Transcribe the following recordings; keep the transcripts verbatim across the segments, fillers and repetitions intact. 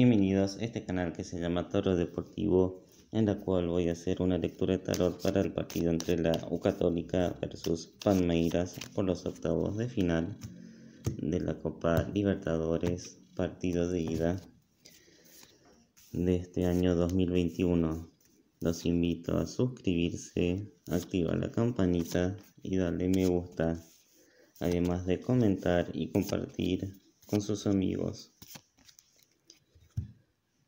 Bienvenidos a este canal que se llama Tarot Deportivo, en la cual voy a hacer una lectura de tarot para el partido entre la U Católica versus Palmeiras por los octavos de final de la Copa Libertadores, partido de ida de este año dos mil veintiuno. Los invito a suscribirse, activar la campanita y darle me gusta, además de comentar y compartir con sus amigos.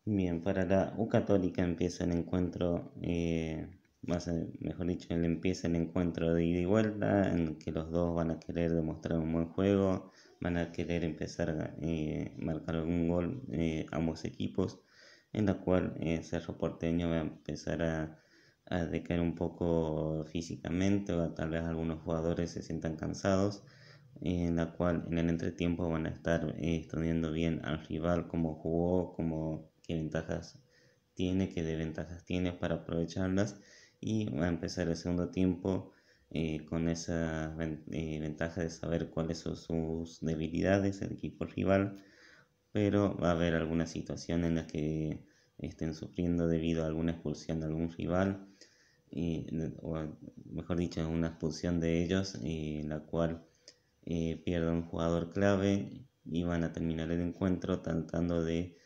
Bien, para la U Católica empieza el encuentro, eh, más, mejor dicho, el empieza el encuentro de ida y vuelta, en que los dos van a querer demostrar un buen juego, van a querer empezar a eh, marcar algún gol eh, ambos equipos, en la cual eh, Cerro Porteño va a empezar a, a decaer un poco físicamente, o tal vez algunos jugadores se sientan cansados, en la cual en el entretiempo van a estar eh, estudiando bien al rival, cómo jugó, cómo, qué ventajas tiene, qué desventajas tiene para aprovecharlas, y va a empezar el segundo tiempo eh, con esa eh, ventaja de saber cuáles son sus debilidades el equipo rival, pero va a haber alguna situación en la que estén sufriendo debido a alguna expulsión de algún rival, eh, o mejor dicho, una expulsión de ellos, eh, la cual eh, pierda un jugador clave, y van a terminar el encuentro tratando de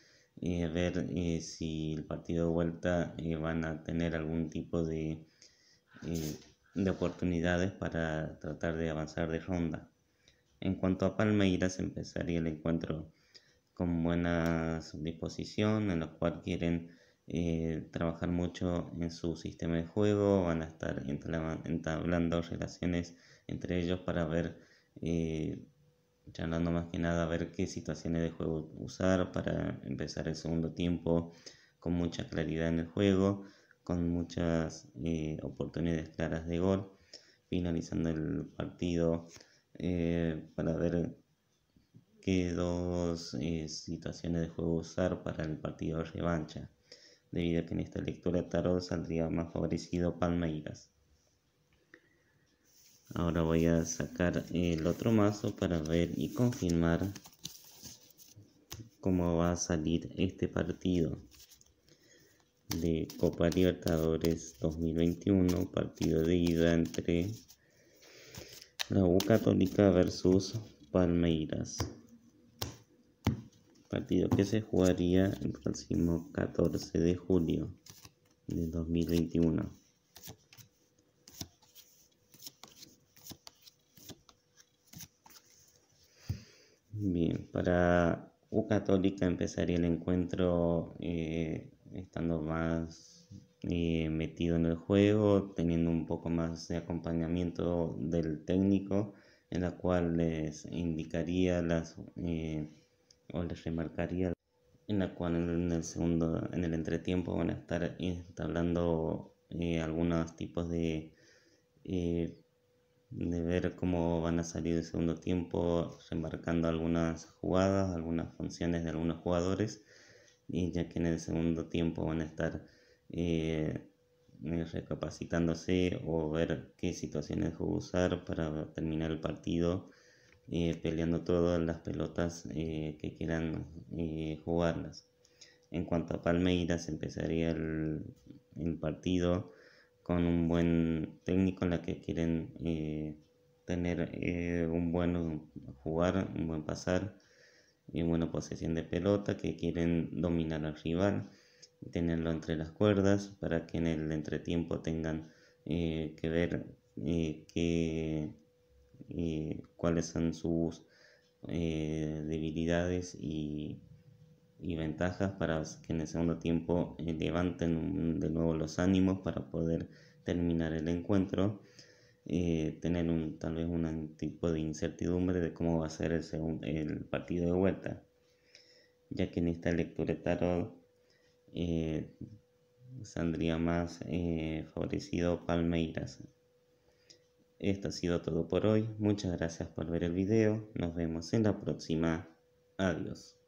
eh, ver eh, si el partido de vuelta eh, van a tener algún tipo de, eh, de oportunidades para tratar de avanzar de ronda. En cuanto a Palmeiras, empezaría el encuentro con buena disposición, en la cual quieren eh, trabajar mucho en su sistema de juego, van a estar entablando relaciones entre ellos para ver, eh, charlando más que nada, a ver qué situaciones de juego usar para empezar el segundo tiempo con mucha claridad en el juego, con muchas eh, oportunidades claras de gol, finalizando el partido eh, para ver que dos eh, situaciones de juego usar para el partido de revancha, debido a que en esta lectura de tarot saldría más favorecido Palmeiras. Ahora voy a sacar el otro mazo para ver y confirmar cómo va a salir este partido de Copa Libertadores dos mil veintiuno, partido de ida entre la U Católica versus Palmeiras, partido que se jugaría el próximo catorce de julio de dos mil veintiuno. Bien, para U Católica empezaría el encuentro eh, estando más eh, metido en el juego, teniendo un poco más de acompañamiento del técnico, en la cual les indicaría las eh, o les remarcaría, en la cual en el segundo, en el entretiempo van a estar entablando eh, algunos tipos de eh, de ver cómo van a salir el segundo tiempo, remarcando algunas jugadas, algunas funciones de algunos jugadores, y ya que en el segundo tiempo van a estar eh, recapacitándose o ver qué situaciones usar para terminar el partido, Eh, peleando todas las pelotas eh, que quieran eh, jugarlas. En cuanto a Palmeiras, empezaría el, el partido con un buen técnico en la que quieren eh, tener eh, un buen jugar, un buen pasar y una buena posesión de pelota, que quieren dominar al rival, tenerlo entre las cuerdas para que en el entretiempo tengan eh, que ver eh, que Eh, cuáles son sus eh, debilidades y, y ventajas, para que en el segundo tiempo eh, levanten de nuevo los ánimos para poder terminar el encuentro, eh, tener un, tal vez un tipo de incertidumbre de cómo va a ser el, el partido de vuelta, ya que en esta lectura de tarot eh, saldría más eh, favorecido Palmeiras. Esto ha sido todo por hoy, muchas gracias por ver el video, nos vemos en la próxima, adiós.